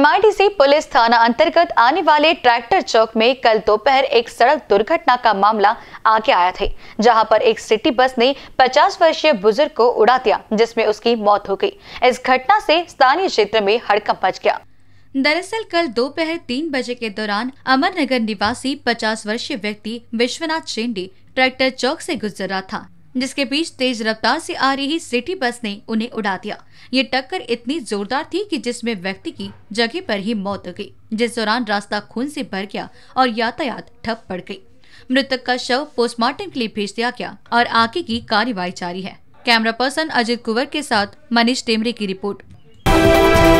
MIDC police थाना अंतर्गत आने वाले ट्रैक्टर चौक में कल दोपहर एक सड़क दुर्घटना का मामला आगे आया था, जहां पर एक सिटी बस ने 50 वर्षीय बुजुर्ग को उड़ा दिया, जिसमें उसकी मौत हो गई। इस घटना से स्थानीय क्षेत्र में हड़कंप मच गया। दरअसल कल दोपहर 3 बजे के दौरान अमरनगर निवासी 50 वर्षीय व्यक्ति विश्वनाथ शेंडे ट्रैक्टर चौक से गुजर रहा था, जिसके बीच तेज रफ्तार से आ रही सिटी बस ने उन्हें उड़ा दिया। ये टक्कर इतनी जोरदार थी कि जिसमें व्यक्ति की जगह पर ही मौत हो गई, जिस दौरान रास्ता खून से भर गया और यातायात ठप पड़ गई। मृतक का शव पोस्टमार्टम के लिए भेज दिया गया और आगे की कार्रवाई जारी है। कैमरा पर्सन अजित कुर के साथ मनीष टेमरे की रिपोर्ट।